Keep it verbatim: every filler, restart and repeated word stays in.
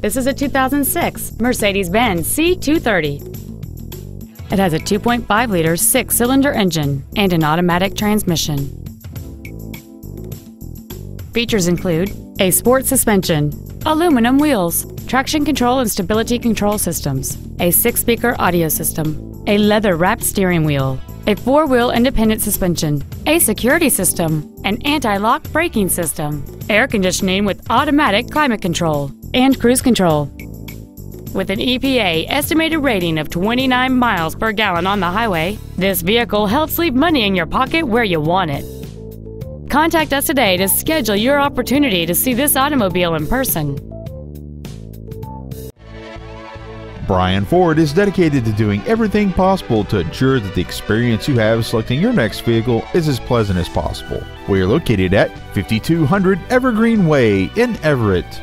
This is a two thousand six Mercedes-Benz C two thirty. It has a two point five liter six-cylinder engine and an automatic transmission. Features include a sport suspension, aluminum wheels, traction control and stability control systems, a six-speaker audio system, a leather-wrapped steering wheel, a four-wheel independent suspension, a security system, an anti-lock braking system, air conditioning with automatic climate control, and cruise control. With an E P A estimated rating of twenty-nine miles per gallon on the highway, this vehicle helps leave money in your pocket where you want it. Contact us today to schedule your opportunity to see this automobile in person. Brian Ford is dedicated to doing everything possible to ensure that the experience you have selecting your next vehicle is as pleasant as possible. We are located at fifty-two hundred Evergreen Way in Everett.